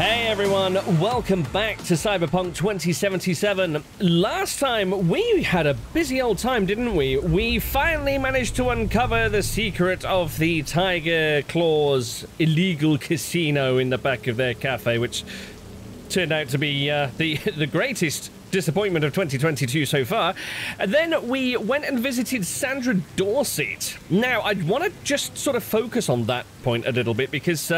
Hey everyone, welcome back to Cyberpunk 2077. Last time we had a busy old time, didn't we? We finally managed to uncover the secret of the Tiger Claws illegal casino in the back of their cafe, which turned out to be the greatest disappointment of 2022 so far. And then we went and visited Sandra Dorsett. Now, I want to just sort of focus on that point a little bit because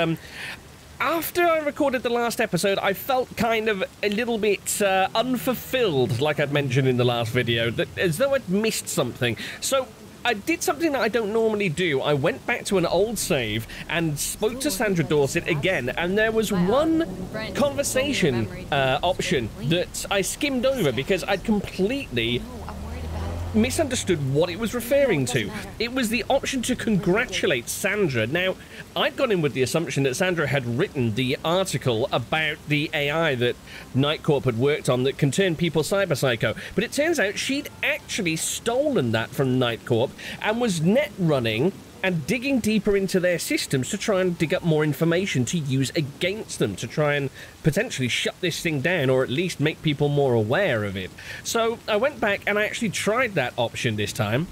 after I recorded the last episode, I felt kind of a little bit unfulfilled, like I'd mentioned in the last video, that as though I'd missed something. So I did something that I don't normally do. I went back to an old save and spoke to Sandra Dorsett again, and there was one conversation option that I skimmed over because I'd completely misunderstood what it was referring to. It was the option to congratulate Sandra. Now, I'd gone in with the assumption that Sandra had written the article about the AI that Nightcorp had worked on that can turn people cyberpsycho, but it turns out she'd actually stolen that from Nightcorp and was net running and digging deeper into their systems to try and dig up more information to use against them, to try and potentially shut this thing down or at least make people more aware of it. So I went back and I actually tried that option this time.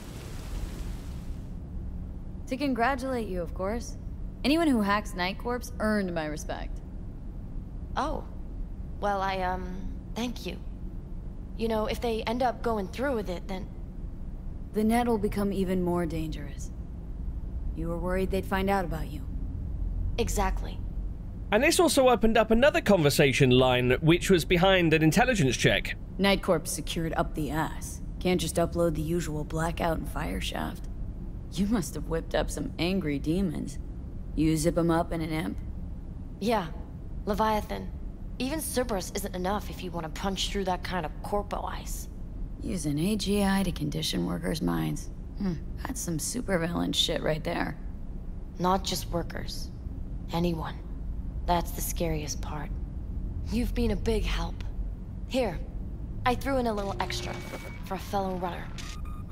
To congratulate you, of course. Anyone who hacks Nightcorp's earned my respect. Oh. Well, I, thank you. You know, if they end up going through with it, then the net will become even more dangerous. You were worried they'd find out about you. Exactly. And this also opened up another conversation line, which was behind an intelligence check. Nightcorp secured up the ass. Can't just upload the usual blackout and fire shaft. You must have whipped up some angry demons. You zip them up in an imp? Yeah. Leviathan. Even Cerberus isn't enough if you want to punch through that kind of corpo ice. Use an AGI to condition workers' minds. That's some supervillain shit right there. Not just workers. Anyone. That's the scariest part. You've been a big help. Here, I threw in a little extra for a fellow runner.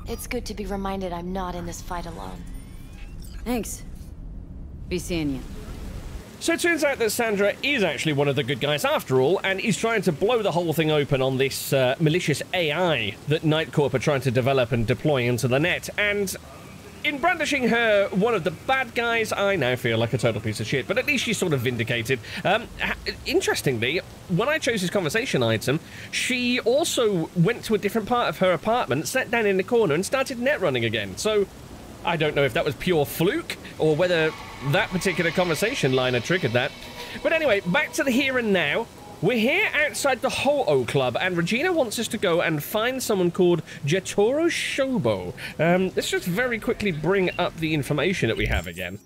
It's good to be reminded I'm not in this fight alone. Thanks. Be seeing you. So it turns out that Sandra is actually one of the good guys after all, and is trying to blow the whole thing open on this malicious AI that Nightcorp are trying to develop and deploy into the net. And in brandishing her one of the bad guys, I now feel like a total piece of shit, but at least she's sort of vindicated. Interestingly, when I chose this conversation item, she also went to a different part of her apartment, sat down in the corner, and started net running again. So I don't know if that was pure fluke or whether that particular conversation liner triggered that. But anyway, back to the here and now. We're here outside the Ho-Oh Club, and Regina wants us to go and find someone called Jotaro Shobo. Let's just very quickly bring up the information that we have again.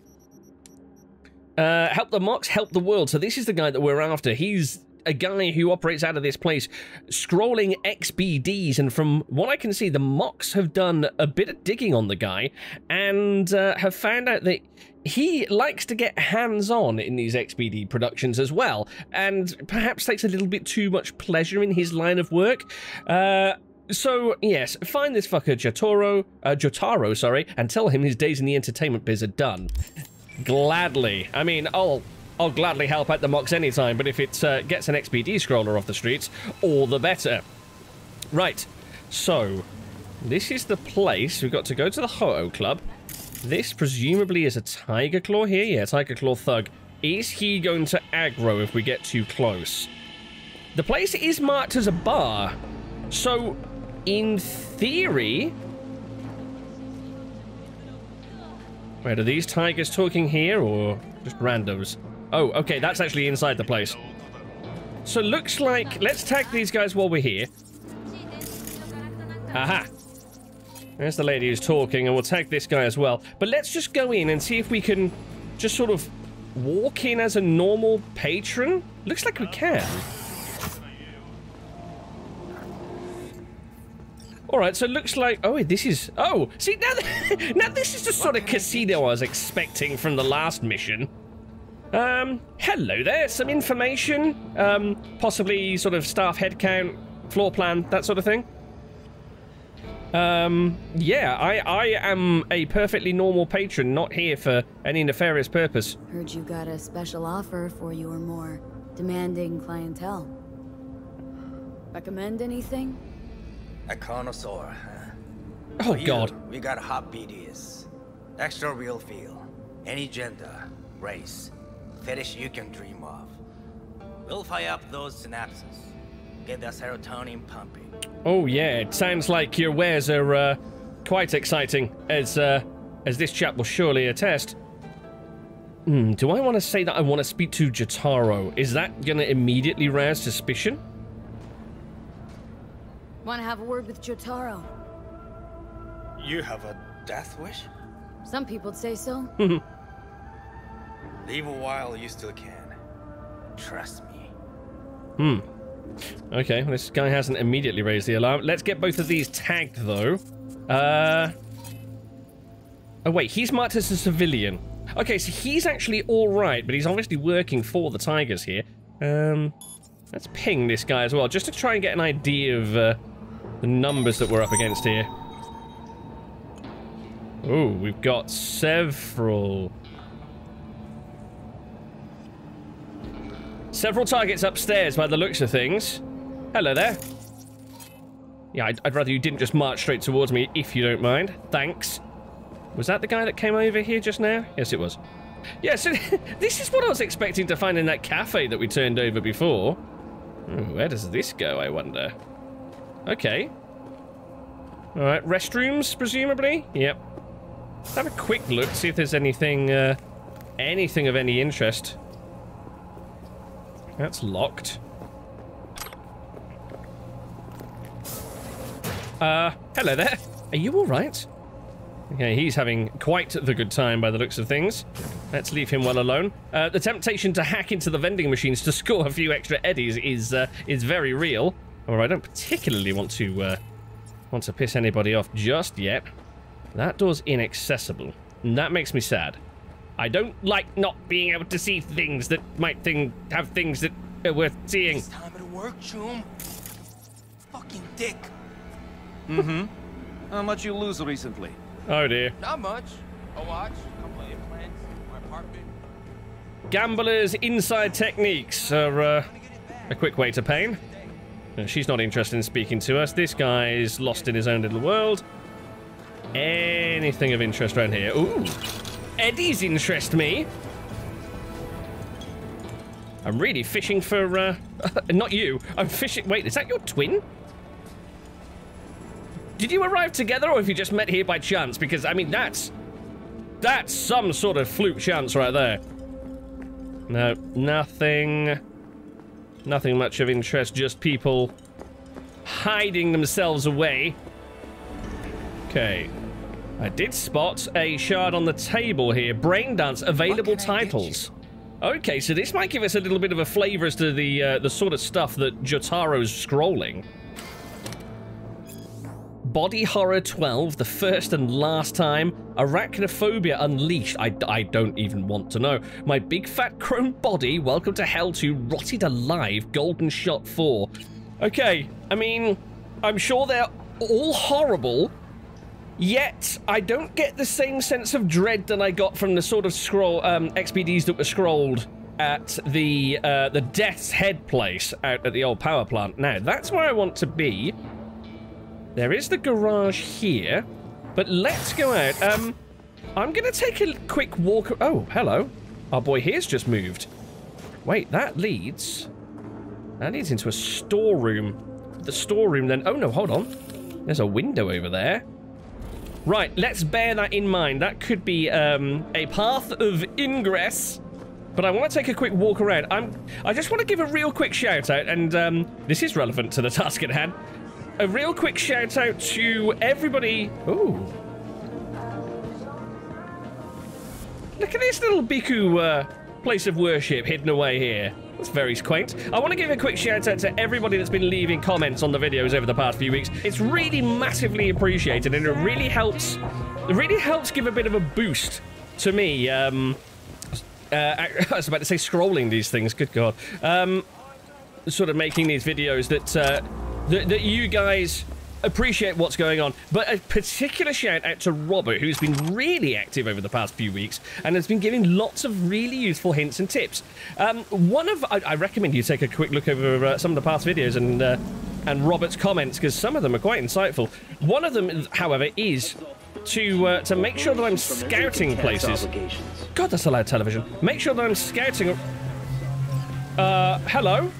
Help the Mox, help the world. So this is the guy that we're after. He's a guy who operates out of this place, scrolling XBDs, and from what I can see, the Mox have done a bit of digging on the guy and have found out that he likes to get hands-on in these XBD productions as well, and perhaps takes a little bit too much pleasure in his line of work. So, yes, find this fucker Jotaro, and tell him his days in the entertainment biz are done. Gladly. I mean, I'll gladly help out the Mox anytime, but if it gets an XBD scroller off the streets, all the better. Right, so this is the place. We've got to go to the Ho-Oh Club. This presumably is a Tiger Claw here. Yeah, Tiger Claw thug. Is he going to aggro if we get too close? The place is marked as a bar. So, in theory, wait, are these tigers talking here or just randos? Oh, okay, that's actually inside the place. So looks like, let's tag these guys while we're here. Aha. There's the lady who's talking, and we'll tag this guy as well. But let's just go in and see if we can just sort of walk in as a normal patron. Looks like we can. All right, so it looks like, oh, this is, oh, see, now this is the sort of casino I was expecting from the last mission. Hello there, some information, possibly sort of staff headcount, floor plan, that sort of thing. Yeah, I am a perfectly normal patron, not here for any nefarious purpose. Heard you got a special offer for you or more. Demanding clientele. Recommend anything? A connoisseur, huh? Oh, here, God. We got hot BDs. Extra real feel. Any gender, race, fetish you can dream of. We'll fire up those synapses. Get that serotonin pumping. Oh, yeah. It sounds like your wares are quite exciting, as this chap will surely attest. Do I want to say that I want to speak to Jotaro? Is that going to immediately rouse suspicion? Want to have a word with Jotaro? You have a death wish? Some people'd say so. Leave a while, you still can. Trust me. Okay, well, this guy hasn't immediately raised the alarm. Let's get both of these tagged, though. Oh, wait, he's marked as a civilian. Okay, so he's actually all right, but he's obviously working for the Tigers here. Let's ping this guy as well, just to try and get an idea of the numbers that we're up against here. Oh, we've got several. Several targets upstairs by the looks of things. Hello there. Yeah, I'd rather you didn't just march straight towards me, if you don't mind. Thanks. Was that the guy that came over here just now? Yes, it was. Yeah, so this is what I was expecting to find in that cafe that we turned over before. Ooh, where does this go, I wonder? Okay. All right, restrooms, presumably? Yep. Let's have a quick look, see if there's anything, anything of any interest. That's locked. Hello there. Are you all right? Okay, he's having quite the good time by the looks of things. Let's leave him well alone. The temptation to hack into the vending machines to score a few extra eddies is very real. Or I don't particularly want to piss anybody off just yet. That door's inaccessible, and that makes me sad. I don't like not being able to see things that might have things that are worth seeing. It's time to work, Choom. Fucking dick. Mm-hmm. How much you lose recently? Oh dear. Not much. A watch, a couple of implants, my apartment. Gambler's inside techniques are a quick way to pain. No, she's not interested in speaking to us. This guy's lost in his own little world. Anything of interest around here? Ooh, eddies interest me. I'm really fishing for not you. I'm fishing. Wait, is that your twin? Did you arrive together, or have you just met here by chance? Because, I mean, that's some sort of fluke chance right there. No, nothing. Nothing much of interest, just people hiding themselves away. Okay. I did spot a shard on the table here. Braindance, available titles. Okay, so this might give us a little bit of a flavor as to the sort of stuff that Jotaro's scrolling. Body Horror 12, the first and last time. Arachnophobia Unleashed. I don't even want to know. My big fat chrome body, welcome to hell to rotted alive, Golden Shot 4. Okay, I mean, I'm sure they're all horrible, yet I don't get the same sense of dread that I got from the sort of scroll, XBDs that were scrolled at the Death's Head place out at the old power plant. Now, that's where I want to be. There is the garage here, but let's go out. I'm going to take a quick walk. Oh, hello. Our boy here's just moved. Wait, that leads into a storeroom. The storeroom then. Oh, no, hold on. There's a window over there. Right, let's bear that in mind. That could be a path of ingress. But I want to take a quick walk around. I just want to give a real quick shout out, and this is relevant to the task at hand. A real quick shout out to everybody. Ooh. Look at this little Biku place of worship hidden away here. That's very quaint. I want to give a quick shout out to everybody that's been leaving comments on the videos over the past few weeks. It's really massively appreciated, and it really helps give a bit of a boost to me. I was about to say scrolling these things, good God. Sort of making these videos that you guys appreciate what's going on, but a particular shout out to Robert, who's been really active over the past few weeks and has been giving lots of really useful hints and tips. I recommend you take a quick look over some of the past videos and Robert's comments, because some of them are quite insightful. One of them, however, is to make sure that I'm scouting places. God, that's a loud television. Make sure that I'm scouting. Hello?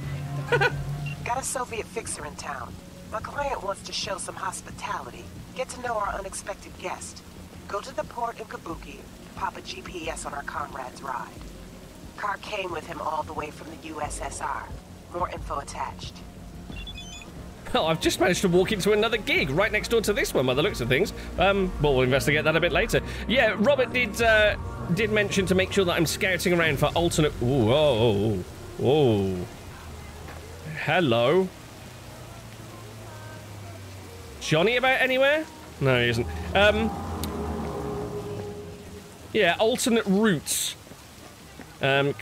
Got a Soviet fixer in town. My client wants to show some hospitality, get to know our unexpected guest. Go to the port in Kabuki, pop a GPS on our comrade's ride. Car came with him all the way from the USSR. More info attached. Well, I've just managed to walk into another gig right next door to this one by the looks of things. We'll investigate that a bit later. Yeah, Robert did mention to make sure that I'm scouting around for alternate... Whoa, whoa. Hello? Johnny about anywhere? No, he isn't. Yeah, alternate routes.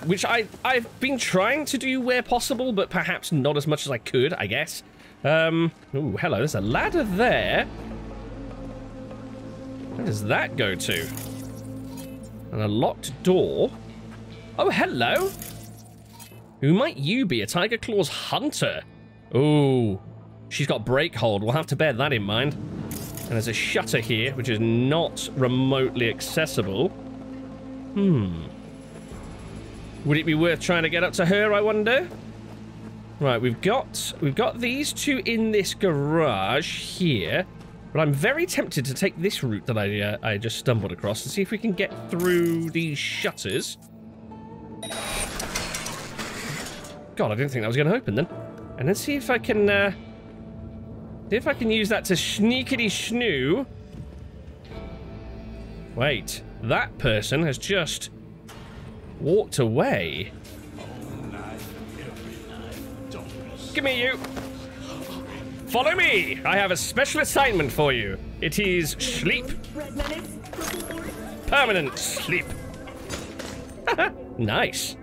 Which I've been trying to do where possible, but perhaps not as much as I could, I guess. Ooh, hello, there's a ladder there. Where does that go to? And a locked door. Oh, hello! Who might you be? A Tiger Claws hunter? Ooh. She's got brake hold. We'll have to bear that in mind. And there's a shutter here, which is not remotely accessible. Hmm. Would it be worth trying to get up to her, I wonder? Right, we've got these two in this garage here. But I'm very tempted to take this route that I just stumbled across and see if we can get through these shutters. God, I didn't think that was going to open then. And let's see if I can, use that to sneakity-snoo. Wait, that person has just walked away. Give me you. Follow me. I have a special assignment for you. It is sleep. Permanent sleep. Nice.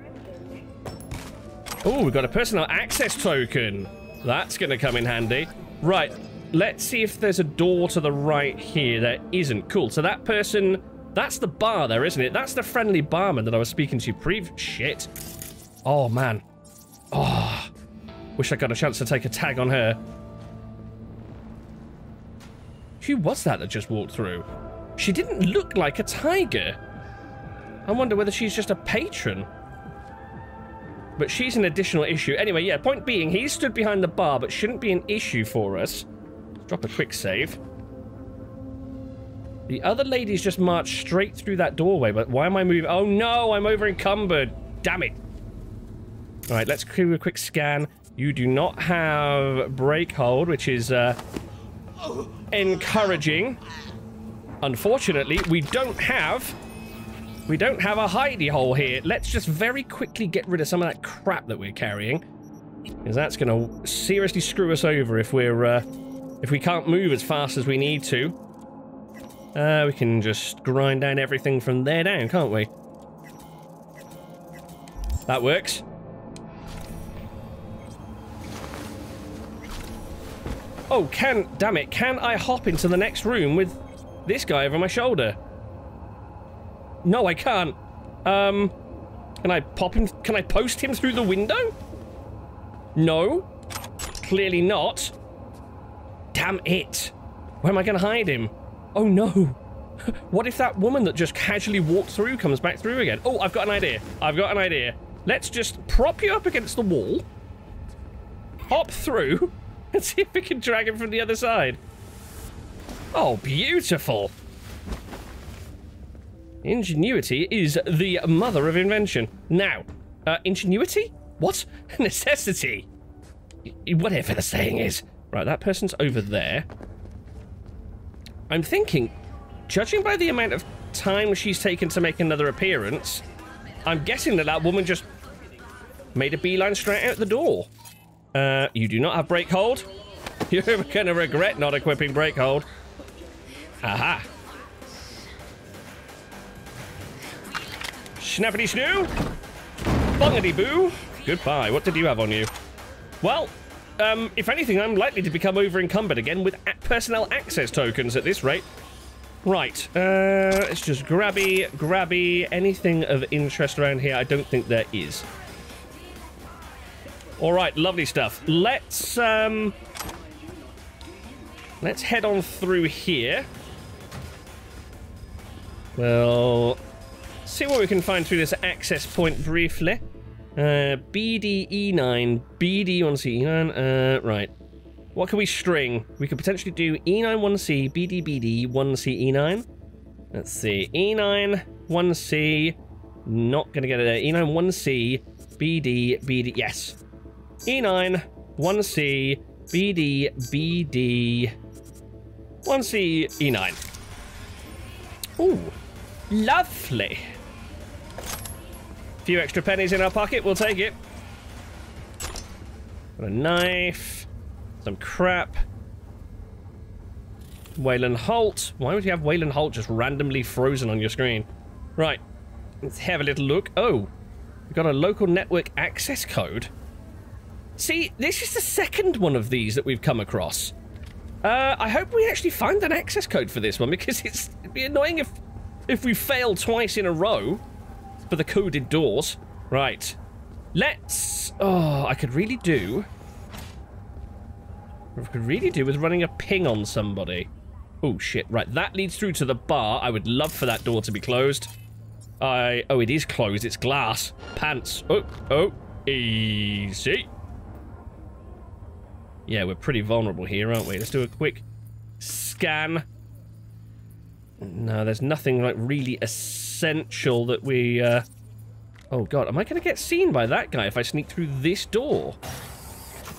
Oh, we've got a personal access token. That's going to come in handy. Right, let's see if there's a door to the right here. There isn't. Cool. So that person, that's the bar there, isn't it? That's the friendly barman that I was speaking to shit. Oh, man. Oh, wish I got a chance to take a tag on her. Who was that just walked through? She didn't look like a tiger. I wonder whether she's just a patron. But she's an additional issue. Anyway, yeah, point being, he stood behind the bar, but shouldn't be an issue for us. Drop a quick save. The other lady's just marched straight through that doorway, but why am I moving? Oh, no, I'm over encumbered. Damn it. All right, let's do a quick scan. You do not have brake hold, which is encouraging. Unfortunately, we don't have a hidey hole here. Let's just very quickly get rid of some of that crap that we're carrying, because that's going to seriously screw us over if we're if we can't move as fast as we need to. We can just grind down everything from there down, can't we? That works. Oh, damn it! Can I hop into the next room with this guy over my shoulder? No, I can't. Can I pop him? Can I post him through the window? No, clearly not. Damn it. Where am I going to hide him? Oh, no. What if that woman that just casually walked through comes back through again? Oh, I've got an idea. I've got an idea. Let's just prop you up against the wall, hop through, and see if we can drag him from the other side. Oh, beautiful. Ingenuity is the mother of invention. Now, ingenuity? What? Necessity? Whatever the saying is. Right, that person's over there. I'm thinking, judging by the amount of time she's taken to make another appearance, I'm guessing that that woman just made a beeline straight out the door. You do not have brake hold. You're going to regret not equipping brake hold. Aha. Snappity snoo! Bungity boo! Goodbye. What did you have on you? Well, If anything, I'm likely to become over-encumbered again with personnel access tokens at this rate. Right, let's just grabby. Anything of interest around here? I don't think there is. All right, lovely stuff. Let's head on through here. Well, see what we can find through this access point briefly. BDE9, BD1C9, right. What can we string? We could potentially do E9-1C, BDBD-1C-E9. Let's see, E9-1C, not going to get it there. E9-1C, BD, yes. E9-1C, BD-BD-1C-E9. Ooh, lovely. Few extra pennies in our pocket, we'll take it. Got a knife, some crap. Wayland Holt. Why would you have Wayland Holt just randomly frozen on your screen? Right, let's have a little look. Oh, we've got a local network access code. See, this is the second one of these that we've come across. I hope we actually find an access code for this one, because it'd be annoying if we fail twice in a row. For the coded doors. Right. Let's... Oh, I could really do with running a ping on somebody. Oh, shit. Right, that leads through to the bar. I would love for that door to be closed. Oh, it is closed. It's glass. Pants. Oh. Easy. Yeah, we're pretty vulnerable here, aren't we? Let's do a quick scan. No, there's nothing, like, really... essential that we oh god, am I gonna get seen by that guy if I sneak through this door?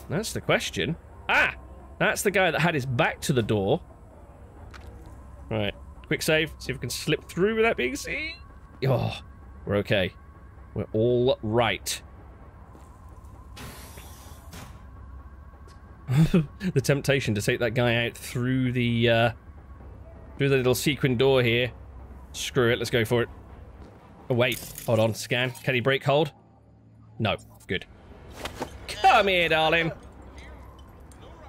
That's the question. Ah, that's the guy that had his back to the door. Right, quick save, see if we can slip through without being seen. Oh, we're okay, we're all right. The temptation to take that guy out through the little sequin door here. Screw it, let's go for it. Oh, wait, hold on, scan. Can he break hold? No, good. Come here, darling.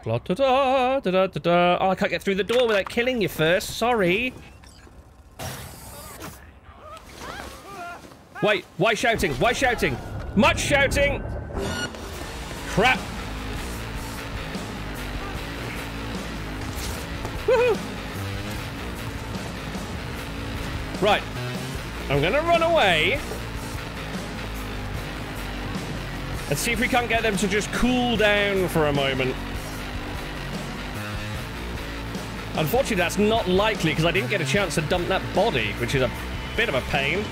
Da da da da da. Oh, I can't get through the door without killing you first, sorry. Wait, why shouting? Why shouting? Much shouting! Crap. Woohoo! Right, I'm gonna run away and see if we can't get them to just cool down for a moment. Unfortunately, that's not likely because I didn't get a chance to dump that body, which is a bit of a pain.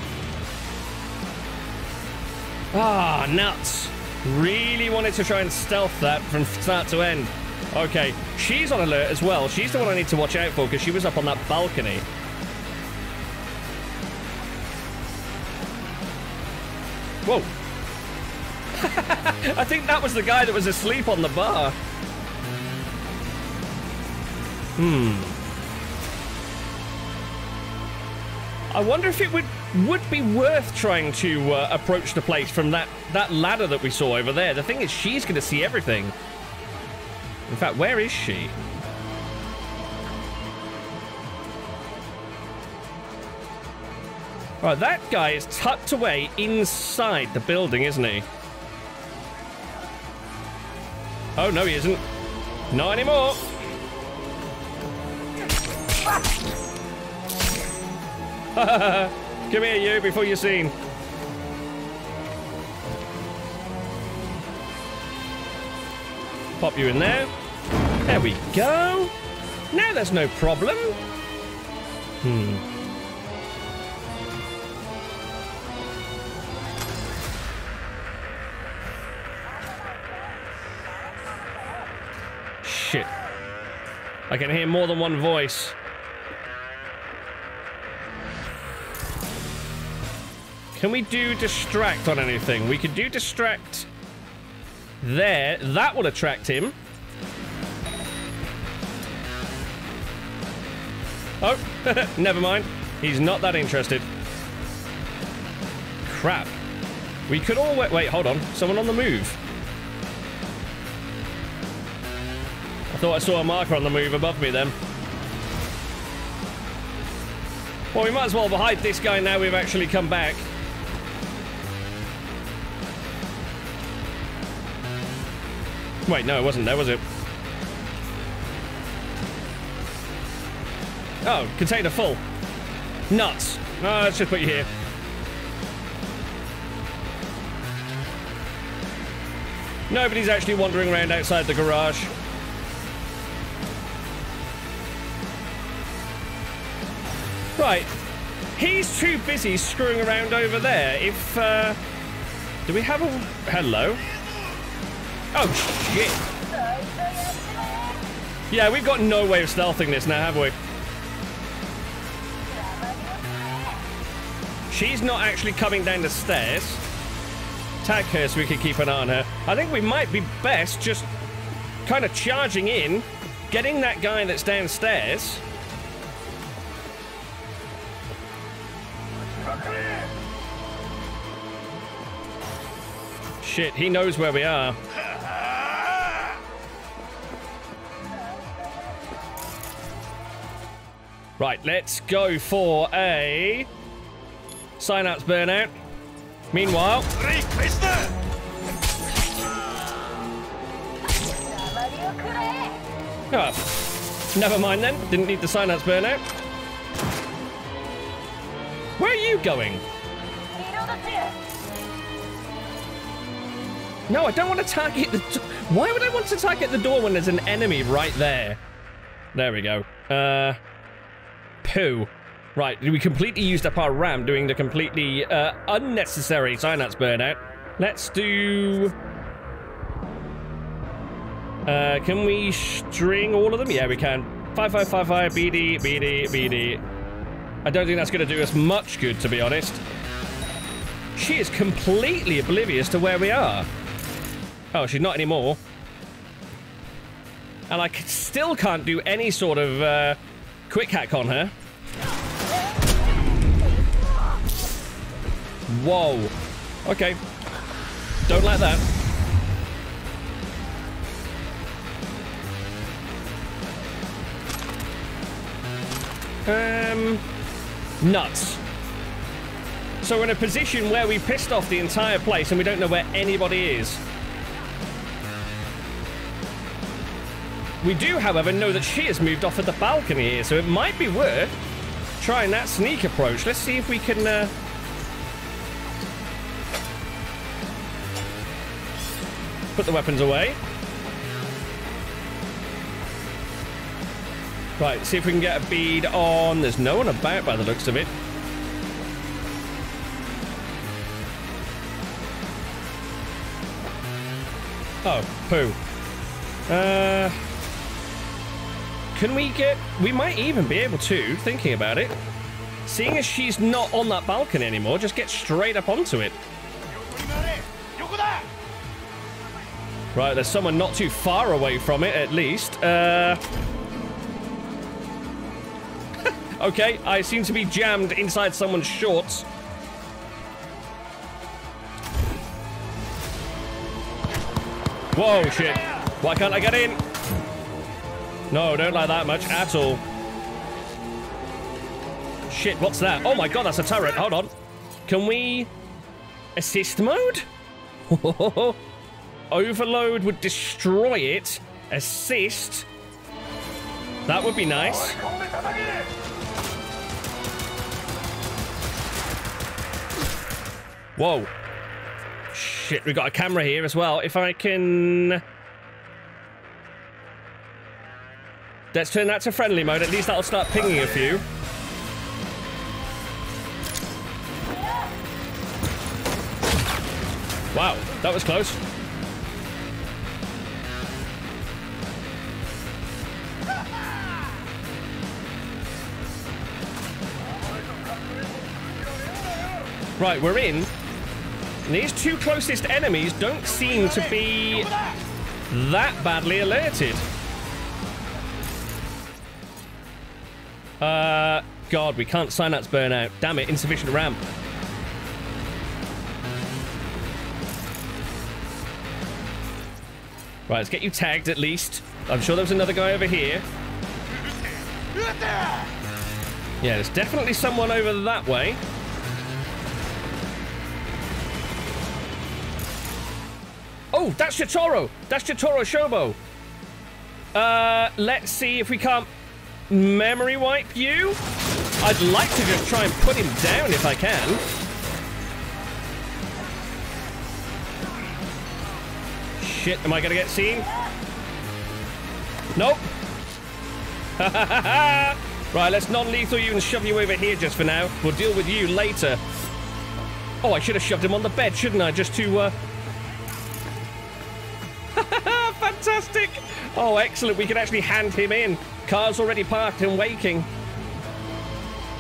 Ah, nuts. Really wanted to try and stealth that from start to end. Okay, she's on alert as well. She's the one I need to watch out for because she was up on that balcony. Whoa. I think that was the guy that was asleep on the bar. I wonder if it would be worth trying to approach the place from that ladder that we saw over there. The thing is, she's going to see everything. In fact, where is she? Right, that guy is tucked away inside the building, isn't he? Oh, no, he isn't. Not anymore. Come here, you, before you're seen. Pop you in there. There we go. Now there's no problem. Shit. I can hear more than one voice. Can we do distract on anything? We could do distract there. That will attract him. Oh, never mind. He's not that interested. Crap. We could all... Wait, hold on. Someone on the move. I thought I saw a marker on the move above me then. Well, we might as well hide this guy now we've actually come back. Wait, no, it wasn't there, was it? Oh, container full. Nuts. No, let's just put you here. Nobody's actually wandering around outside the garage. Right. He's too busy screwing around over there. If, do we have a... Hello? Oh, shit. Yeah, we've got no way of stealthing this now, have we? She's not actually coming down the stairs. Tag her so we can keep an eye on her. I think we might be best just kind of charging in, getting that guy that's downstairs. Shit, he knows where we are. Right, let's go for a... Synapse burnout. Meanwhile... Oh, never mind then. Didn't need the synapse burnout. Where are you going? No, I don't want to target the... Why would I want to target the door when there's an enemy right there? There we go. Poo. Right, we completely used up our RAM doing the completely unnecessary synapse burnout. Let's do... can we string all of them? Yeah, we can. 5555, BD, BD, BD. I don't think that's going to do us much good, to be honest. She is completely oblivious to where we are. Oh, she's not anymore. And I still can't do any sort of quick hack on her. Whoa. Okay. Don't like that. Nuts. So we're in a position where we pissed off the entire place and we don't know where anybody is. We do, however, know that she has moved off at the balcony here, so it might be worth trying that sneak approach. Let's see if we can... Put the weapons away. Right, see if we can get a bead on... There's no one about by the looks of it. Oh, poo. Can we get... We might even be able to, thinking about it. Seeing as she's not on that balcony anymore, just get straight up onto it. Right, there's someone not too far away from it, at least. Okay, I seem to be jammed inside someone's shorts. Whoa, shit. Why can't I get in? No, don't like that much at all. Shit, what's that? Oh my god, that's a turret. Hold on. Can we... Assist mode? Overload would destroy it. Assist. That would be nice. Whoa. Shit, we got a camera here as well. If I can... Let's turn that to friendly mode. At least that'll start pinging a few. Wow, that was close. Right, we're in. These two closest enemies don't seem to be that badly alerted. God, we can't synapse burnout. Damn it, insufficient RAM. Right, let's get you tagged at least. I'm sure there was another guy over here. Yeah, there's definitely someone over that way. Oh, that's Jotaro! That's Jotaro Shobo! Let's see if we can't memory wipe you. I'd like to just try and put him down if I can. Shit, am I gonna get seen? Nope. Right, let's non-lethal you and shove you over here just for now. We'll deal with you later. Oh, I should have shoved him on the bed, shouldn't I? Just to, Fantastic! Oh, excellent. We can actually hand him in. Car's already parked and waking.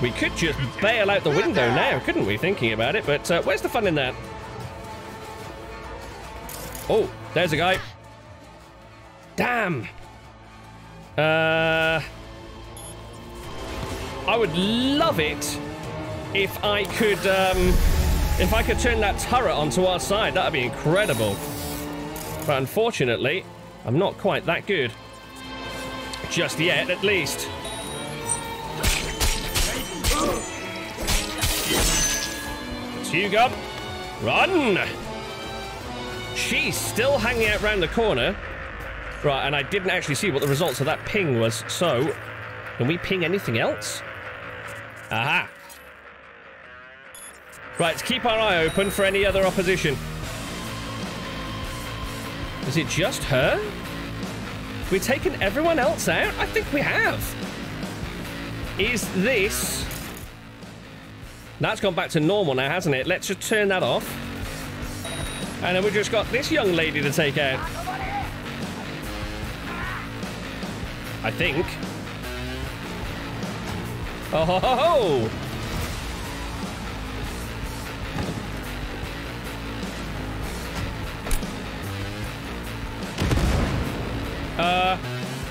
We could just bail out the window now, couldn't we? Thinking about it, but where's the fun in that? Oh, there's a guy. Damn! I would love it if I could turn that turret onto our side. That'd be incredible. But unfortunately, I'm not quite that good. Just yet, at least. It's Hugo. Run! She's still hanging out round the corner. Right, and I didn't actually see what the results of that ping was, so... Can we ping anything else? Aha! Right, let's keep our eye open for any other opposition. Is it just her? We've taken everyone else out? I think we have. Is this... That's gone back to normal now, hasn't it? Let's just turn that off. And then we've just got this young lady to take out. I think. Oh, ho, ho, ho.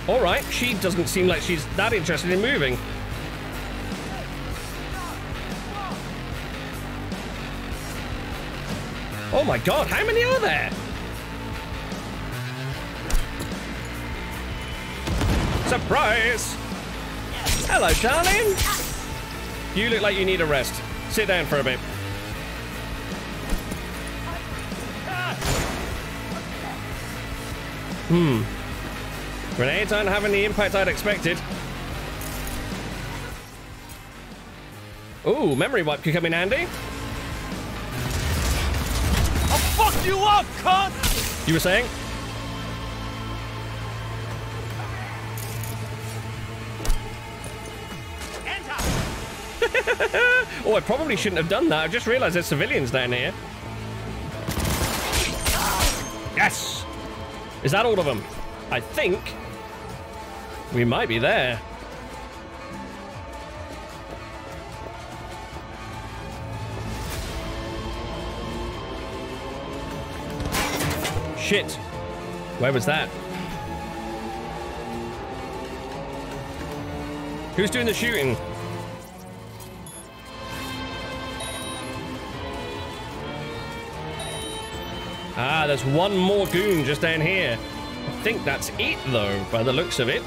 All right. She doesn't seem like she's that interested in moving. Oh my God, how many are there? Surprise! Hello, darling! You look like you need a rest. Sit down for a bit. Hmm. Grenades aren't having the impact I'd expected. Ooh, memory wipe could come in handy. I'll fuck you up, cunt! You were saying? Oh, I probably shouldn't have done that. I just realized there's civilians down here. Yes! Is that all of them? I think we might be there. Shit. Where was that? Who's doing the shooting? Ah, there's one more goon just down here. I think that's it, though, by the looks of it.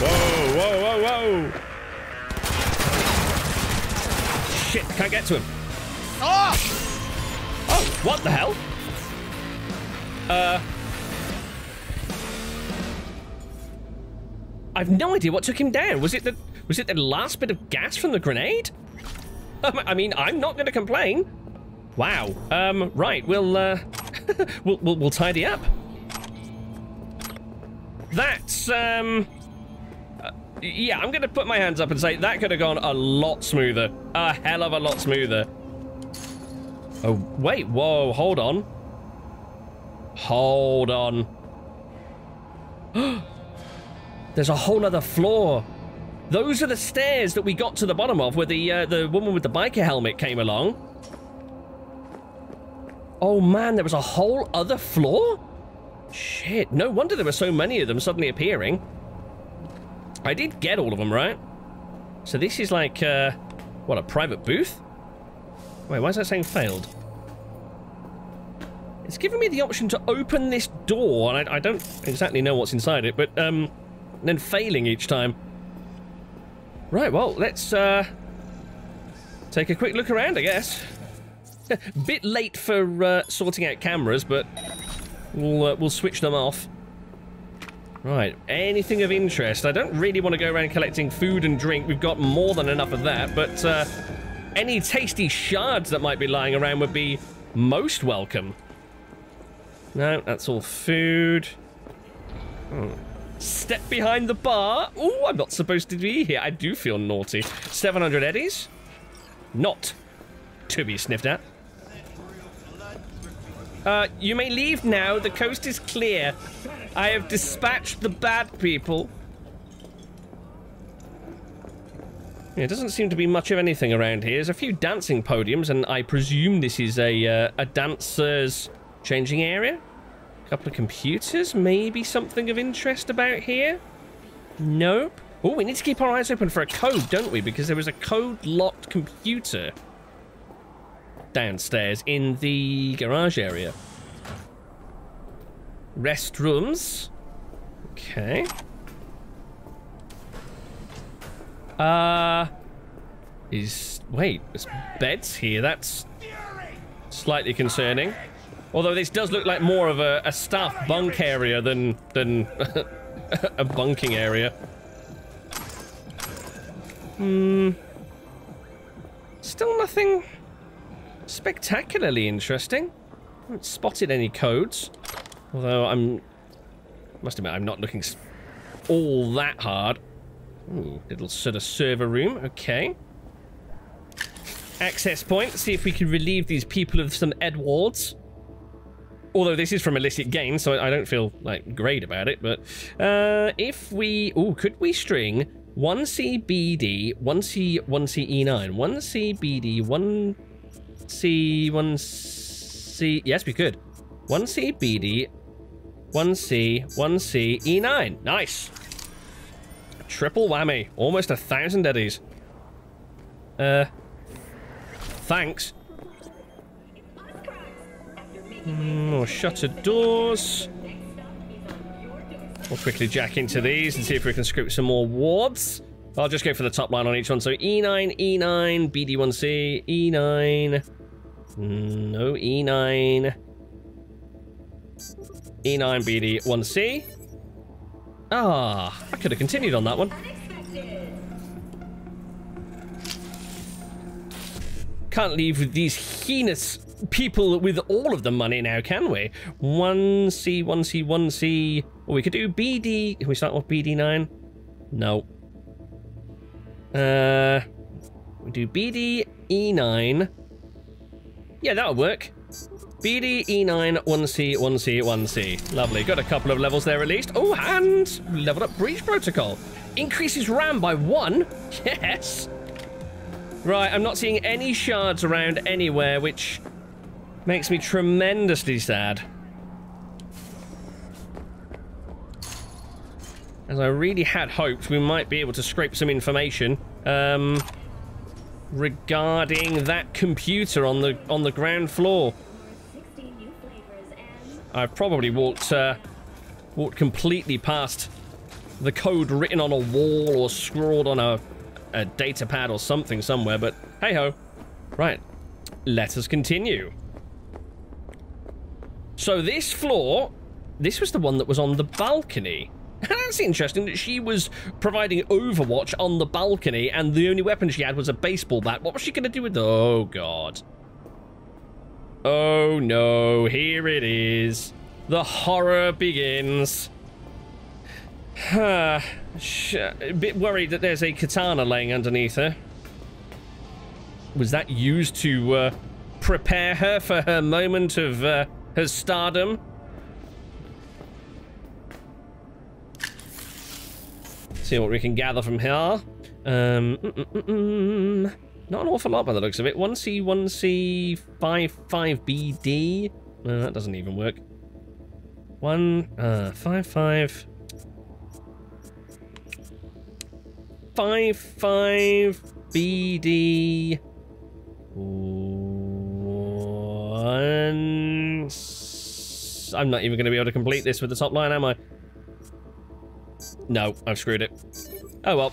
Whoa, whoa, whoa, whoa! Shit, can't get to him. Oh! Oh, what the hell? I've no idea what took him down. Was it the last bit of gas from the grenade? I mean, I'm not going to complain. Wow. Right, we'll tidy up. That's yeah, I'm going to put my hands up and say that could have gone a lot smoother. A hell of a lot smoother. Oh, wait. Whoa, hold on. Hold on. There's a whole other floor. Those are the stairs that we got to the bottom of where the woman with the biker helmet came along. Oh man, there was a whole other floor? Shit, no wonder there were so many of them suddenly appearing. I did get all of them, right? So this is like What, a private booth? Wait, why is that saying failed? It's giving me the option to open this door, and I don't exactly know what's inside it, but then failing each time. Right, well, let's take a quick look around, I guess. Bit late for sorting out cameras, but we'll switch them off. Right, anything of interest? I don't really want to go around collecting food and drink. We've got more than enough of that, but any tasty shards that might be lying around would be most welcome. No, that's all food. Oh. Step behind the bar. Ooh, I'm not supposed to be here. I do feel naughty. 700 eddies. Not to be sniffed at. You may leave now. The coast is clear. I have dispatched the bad people. Yeah, it doesn't seem to be much of anything around here. There's a few dancing podiums, and I presume this is a dancer's changing area. A couple of computers. Maybe something of interest about here? Nope. Oh, we need to keep our eyes open for a code, don't we? Because there was a code-locked computer downstairs in the garage area. Restrooms. Okay. Wait, there's beds here. That's slightly concerning. Although this does look like more of a staff bunk area than a bunking area. Still nothing spectacularly interesting. I haven't spotted any codes. Although must admit, I'm not looking all that hard. Ooh, little sort of server room. Okay. Access point. See if we can relieve these people of some Edwards. Although this is from illicit gain, so I don't feel like great about it. But if we, could we string 1CBD, 1C, 1CE9, 1CBD, 1C, 1C? Yes, we could. 1CBD, 1C, 1CE9. Nice. Triple whammy. Almost 1,000 eddies. Thanks. More shutter doors. We'll quickly jack into these and see if we can scoop some more wards. I'll just go for the top line on each one. So E9, E9, BD1C, E9. No, E9. E9, BD1C. Ah, I could have continued on that one. Can't leave with these heinous people with all of the money now, can we? 1C, 1C, 1C. Or we could do BD. Can we start with BD9? No. We do BD, E9. Yeah, that'll work. BD, E9, 1C, 1C, 1C. Lovely. Got a couple of levels there at least. Oh, and leveled up breach protocol. Increases RAM by 1. Yes. Right, I'm not seeing any shards around anywhere, which makes me tremendously sad. As I really had hoped, we might be able to scrape some information regarding that computer on the ground floor. I've probably walked completely past the code written on a wall or scrawled on a data pad or something somewhere, but hey-ho. Right, let us continue. So this floor, this was the one that was on the balcony. That's interesting that she was providing overwatch on the balcony and the only weapon she had was a baseball bat. What was she going to do with... Oh, God. Oh, no. Here it is. The horror begins. A bit worried that there's a katana laying underneath her. Was that used to prepare her for her moment of her stardom? See what we can gather from here. Not an awful lot by the looks of it. 1C, 1C, 55BD. No, that doesn't even work. 1, 55... 55BD1. I'm not even going to be able to complete this with the top line, am I? No, I've screwed it. Oh well.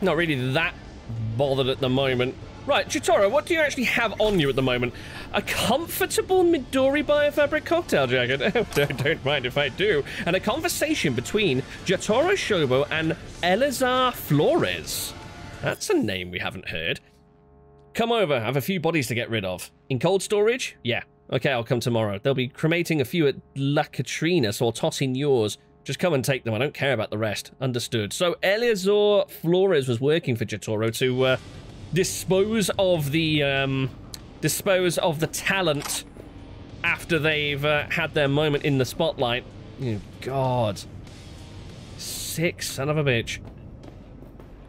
Not really that bothered at the moment. Right, Jotaro, what do you actually have on you at the moment? A comfortable Midori biofabric cocktail jacket. Don't mind if I do. And a conversation between Jotaro Shobo and Eleazar Flores. That's a name we haven't heard. Come over, I have a few bodies to get rid of. In cold storage? Yeah. Okay, I'll come tomorrow. They'll be cremating a few at La Catrina, so I'll toss in yours. Just come and take them. I don't care about the rest. Understood. So Eleazar Flores was working for Jotaro to dispose of the talent after they've had their moment in the spotlight. Oh, God. Sick son of a bitch.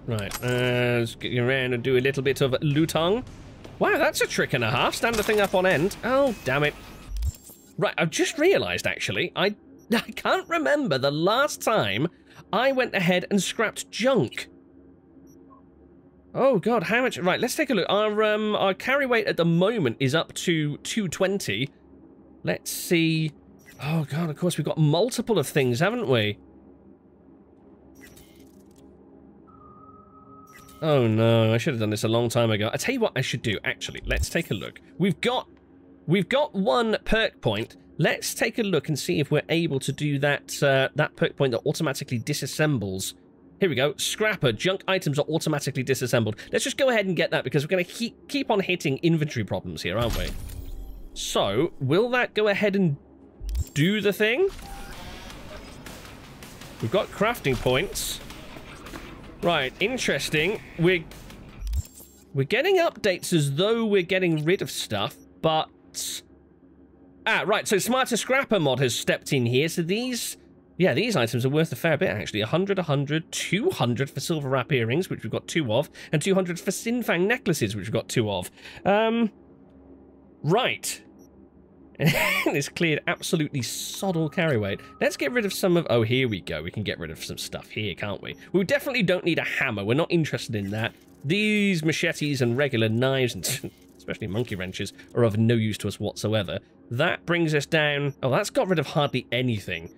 Right. Let's get around and do a little bit of lutong. Wow, that's a trick and a half. Stand the thing up on end. Oh, damn it. Right, I've just realised, actually, I can't remember the last time I went ahead and scrapped junk. Oh, God, how much? Right, let's take a look. Our carry weight at the moment is up to 220. Let's see. Oh, God, of course, we've got multiple of things, haven't we? Oh no, I should have done this a long time ago. I tell you what I should do, actually. Let's take a look. We've got one perk point. Let's take a look and see if we're able to do that that perk point that automatically disassembles. Here we go. Scrapper. Junk items are automatically disassembled. Let's just go ahead and get that because we're going to keep on hitting inventory problems here, aren't we? So, will that go ahead and do the thing? We've got crafting points. Right, interesting. We're getting updates as though we're getting rid of stuff, but... Ah, right, so Smarter Scrapper mod has stepped in here, so these items are worth a fair bit, actually. 100, 100, 200 for silver wrap earrings, which we've got 2 of, and 200 for Sinfang necklaces, which we've got 2 of. Right. It's cleared absolutely sod all carry weight. Let's get rid of some of... Oh, here we go. We can get rid of some stuff here, can't we? We definitely don't need a hammer. We're not interested in that. These machetes and regular knives, and especially monkey wrenches, are of no use to us whatsoever. That brings us down... Oh, that's got rid of hardly anything.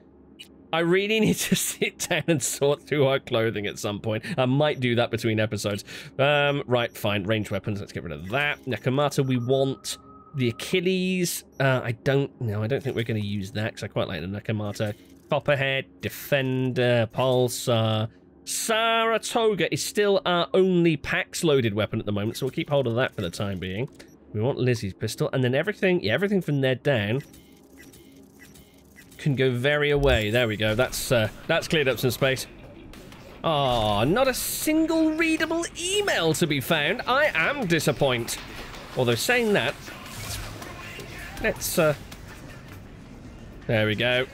I really need to sit down and sort through our clothing at some point. I might do that between episodes. Right, fine. Ranged weapons. Let's get rid of that. Nakamata we want... The Achilles, I don't think we're going to use that because I quite like the Nakamata. Copperhead, Defender, Pulsar. Saratoga is still our only packs loaded weapon at the moment, so we'll keep hold of that for the time being. We want Lizzie's pistol, and then everything, yeah, everything from there down can go very away. There we go, that's cleared up some space. Ah, not a single readable email to be found. I am disappointed. Although saying that, let's, there we go.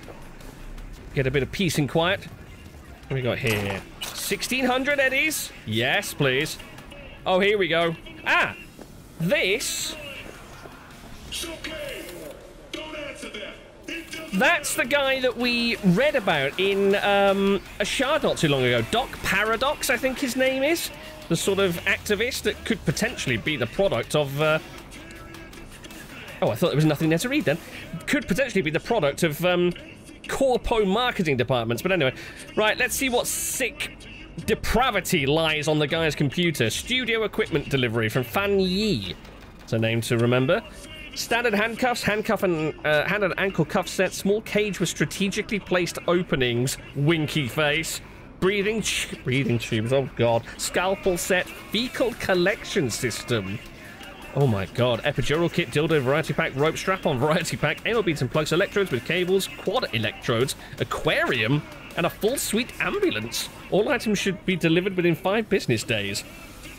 Get a bit of peace and quiet. What have we got here? 1,600 eddies? Yes, please. Oh, here we go. Ah! This... It's okay. Don't answer that. That's the guy that we read about in a shard not too long ago. Doc Paradox, I think his name is. The sort of activist that could potentially be the product of... Oh, I thought there was nothing there to read then. Could potentially be the product of corpo marketing departments. But anyway, right, let's see what sick depravity lies on the guy's computer. Studio equipment delivery from Fan Yi. It's a name to remember. Standard handcuffs, hand and ankle cuff set, small cage with strategically placed openings, winky face, breathing tubes, oh God, scalpel set, fecal collection system. Oh my God, epidural kit, dildo variety pack, rope strap-on variety pack, anal beads and plugs, electrodes with cables, quad electrodes, aquarium, and a full suite ambulance. All items should be delivered within 5 business days.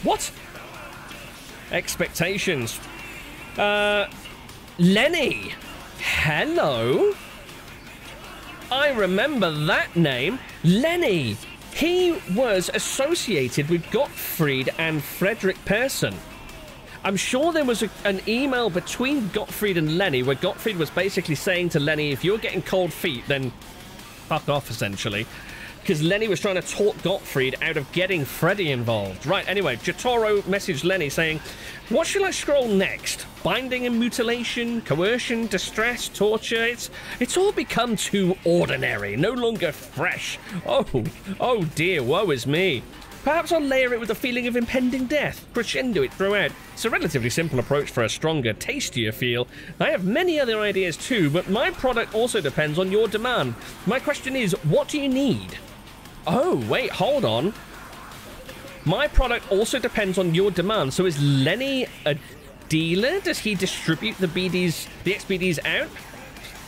What? Expectations. Lenny. Hello? I remember that name. Lenny. He was associated with Gottfried and Frederick Persson. I'm sure there was an email between Gottfried and Lenny where Gottfried was basically saying to Lenny, if you're getting cold feet, then fuck off, essentially. because Lenny was trying to talk Gottfried out of getting Freddy involved. Right, anyway, Jotaro messaged Lenny saying, what should I scroll next? Binding and mutilation, coercion, distress, torture, it's all become too ordinary, no longer fresh. Oh dear, woe is me. Perhaps I'll layer it with a feeling of impending death, crescendo it throughout. It's a relatively simple approach for a stronger, tastier feel. I have many other ideas too, but my product also depends on your demand. My question is, what do you need? Oh, wait, hold on. My product also depends on your demand, so is Lenny a dealer? Does he distribute the XBDs out?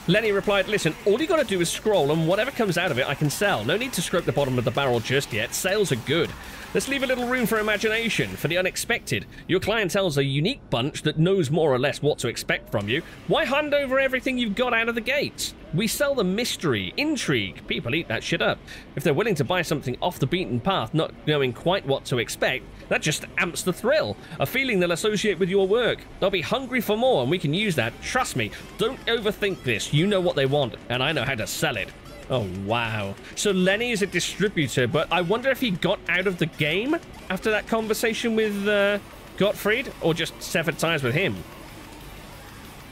Lenny replied, listen, all you gotta do is scroll and whatever comes out of it I can sell. No need to scrape the bottom of the barrel just yet. Sales are good. Let's leave a little room for imagination, for the unexpected. Your clientele's a unique bunch that knows more or less what to expect from you. Why hand over everything you've got out of the gates? We sell the mystery, intrigue. People eat that shit up. If they're willing to buy something off the beaten path, not knowing quite what to expect, that just amps the thrill. A feeling they'll associate with your work. They'll be hungry for more and we can use that. Trust me, don't overthink this. You know what they want and I know how to sell it. Oh, wow. So Lenny is a distributor, but I wonder if he got out of the game after that conversation with Gottfried or just severed ties with him.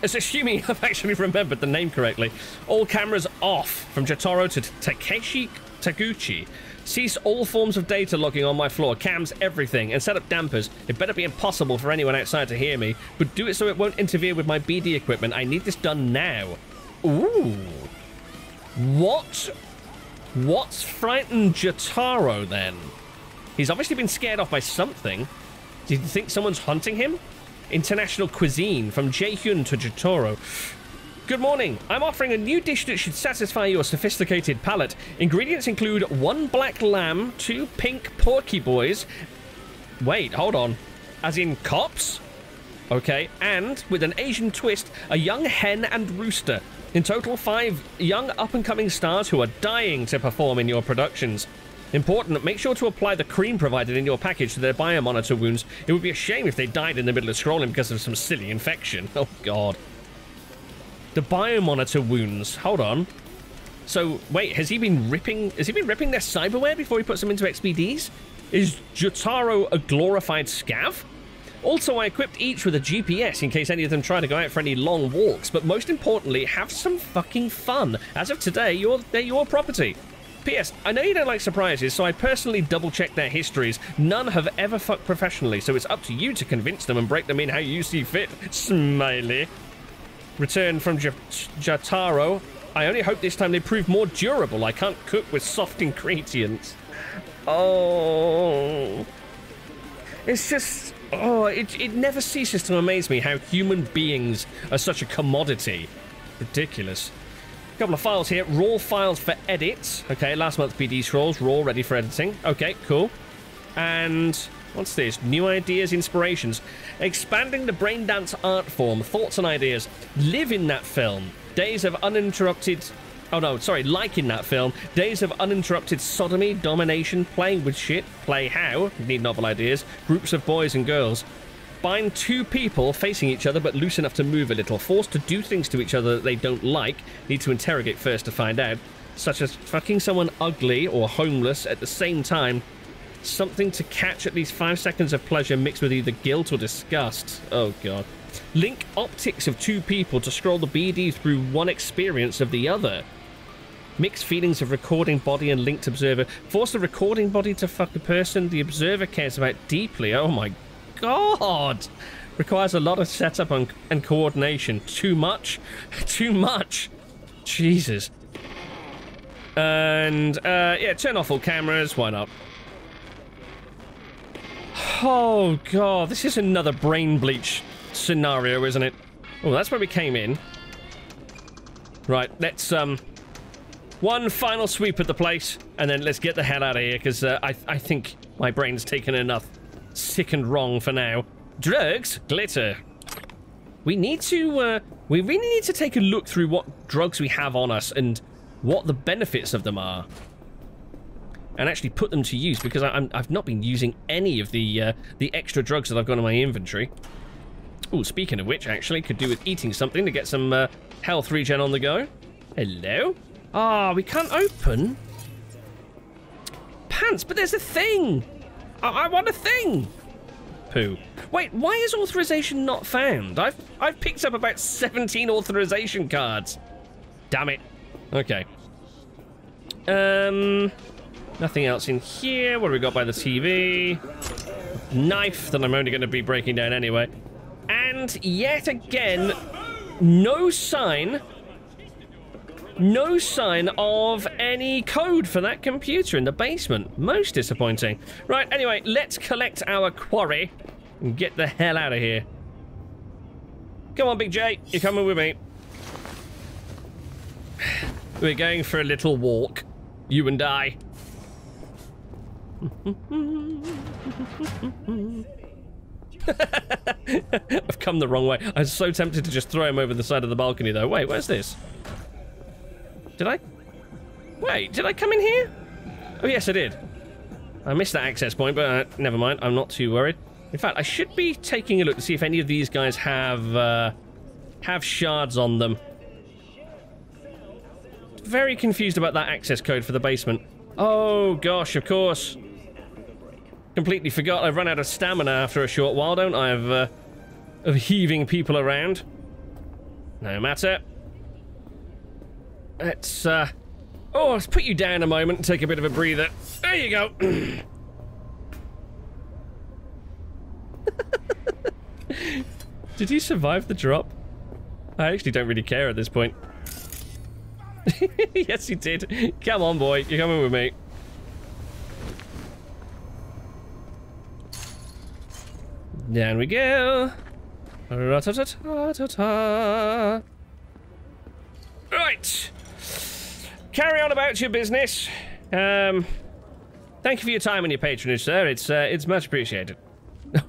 It's assuming I've actually remembered the name correctly. All cameras off from Jotaro to Takeshi Taguchi. Cease all forms of data logging on my floor, cams, everything, and set up dampers. It better be impossible for anyone outside to hear me, but do it so it won't interfere with my BD equipment. I need this done now. Ooh. What's frightened Jotaro then? He's obviously been scared off by something. Do you think someone's hunting him? International cuisine from Jaehyun to Jotaro. Good morning. I'm offering a new dish that should satisfy your sophisticated palate. Ingredients include 1 black lamb, 2 pink porky boys. Wait, hold on. As in cops? Okay. And with an Asian twist, a young hen and rooster. In total, 5 young up-and-coming stars who are dying to perform in your productions. Important, make sure to apply the cream provided in your package to their biomonitor wounds. It would be a shame if they died in the middle of scrolling because of some silly infection. Oh, God. The biomonitor wounds. Hold on. So, wait, has he been ripping their cyberware before he puts them into XBDs? Is Jotaro a glorified scav? Also, I equipped each with a GPS in case any of them try to go out for any long walks. But most importantly, have some fucking fun. As of today, they're your property. P.S. I know you don't like surprises, so I personally double-checked their histories. None have ever fucked professionally, so it's up to you to convince them and break them in how you see fit. Smiley. Return from Jotaro. I only hope this time they prove more durable. I can't cook with soft ingredients. Oh. It's just... Oh, it never ceases to amaze me how human beings are such a commodity. Ridiculous. Couple of files here. Raw files for edits. Okay, last month BD scrolls. Raw, ready for editing. Okay, cool. And what's this? New ideas, inspirations. Expanding the brain dance art form. Thoughts and ideas. Live in that film. Days of uninterrupted... Oh, no, sorry. Like in that film. Days of uninterrupted sodomy, domination, playing with shit, play how. Need novel ideas. Groups of boys and girls. Bind 2 people facing each other but loose enough to move a little. Forced to do things to each other that they don't like. Need to interrogate first to find out. Such as fucking someone ugly or homeless at the same time. Something to catch at least 5 seconds of pleasure mixed with either guilt or disgust. Oh, God. Link optics of 2 people to scroll the BD through one experience of the other. Mixed feelings of recording body and linked observer. Force the recording body to fuck a person the observer cares about deeply. Oh, my God. God! Requires a lot of setup and coordination. Too much? Too much! Jesus. And, yeah, turn off all cameras. Why not? Oh, God. This is another brain bleach scenario, isn't it? Oh, that's where we came in. Right, let's, one final sweep at the place, and then let's get the hell out of here, because I think my brain's taken enough. Sick and wrong for now. Drugs? Glitter. We really need to take a look through what drugs we have on us and what the benefits of them are. And actually put them to use, because I've not been using any of the extra drugs that I've got in my inventory. Oh, speaking of which, actually, could do with eating something to get some health regen on the go. Hello? Ah, we can't open. pants, but there's a thing. I want a thing. Poo. Wait, why is authorization not found? I've picked up about 17 authorization cards. Damn it. Okay. Nothing else in here. What have we got by the TV? Knife that I'm only going to be breaking down anyway. And yet again, no sign. No sign of any code for that computer in the basement. Most disappointing. Right, anyway, let's collect our quarry and get the hell out of here. Come on, Big J, you're coming with me. We're going for a little walk, you and I. I've come the wrong way. I was so tempted to just throw him over the side of the balcony, though. Wait, where's this? Did I? Wait, did I come in here? Oh, yes, I did. I missed that access point, but never mind. I'm not too worried. In fact, I should be taking a look to see if any of these guys have shards on them. Very confused about that access code for the basement. Oh, gosh, of course. Completely forgot. I've run out of stamina after a short while, don't I, of heaving people around. No matter. Let's, oh, let's put you down a moment and take a bit of a breather. There you go. Did you survive the drop? I actually don't really care at this point. Yes, you did. Come on, boy. You're coming with me. Down we go. Ra-ta-ta-ta-ta-ta. Right. Carry on about your business. Thank you for your time and your patronage, sir. It's much appreciated.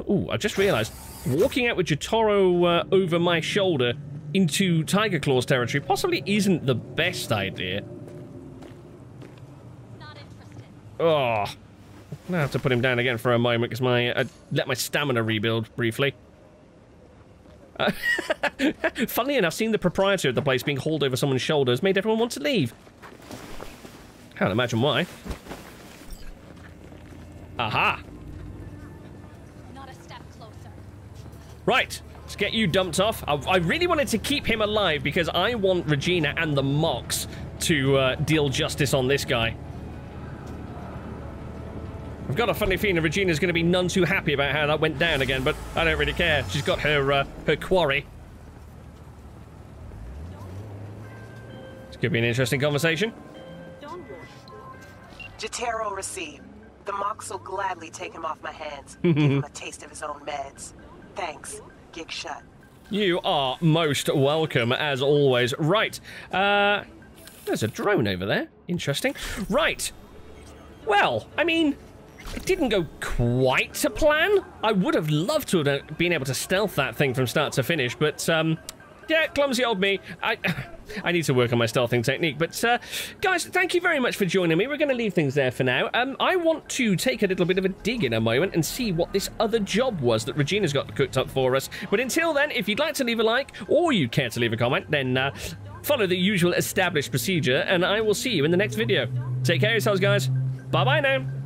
Oh, I just realised walking out with Jotaro over my shoulder into Tiger Claws territory possibly isn't the best idea. Not interested. Oh, I'm gonna have to put him down again for a moment because my I let my stamina rebuild briefly. Funnily enough, seeing the proprietor of the place being hauled over someone's shoulders made everyone want to leave. Can't imagine why. Aha! Not a step closer. Right, let's get you dumped off. I really wanted to keep him alive because I want Regina and the Mox to deal justice on this guy. I've got a funny feeling Regina's going to be none too happy about how that went down again, but I don't really care. She's got her her quarry. It's going to be an interesting conversation. Jotaro received. The Mox will gladly take him off my hands. Give him a taste of his own meds. Thanks, Gigshot. You are most welcome, as always. Right. There's a drone over there. Interesting. Right. Well, I mean... It didn't go quite to plan. I would have loved to have been able to stealth that thing from start to finish, but, yeah, clumsy old me. I need to work on my stealthing technique, but, guys, thank you very much for joining me. We're going to leave things there for now. I want to take a little bit of a dig in a moment and see what this other job was that Regina's got cooked up for us. But until then, if you'd like to leave a like or you care to leave a comment, then, follow the usual established procedure, and I will see you in the next video. Take care of yourselves, guys. Bye-bye now.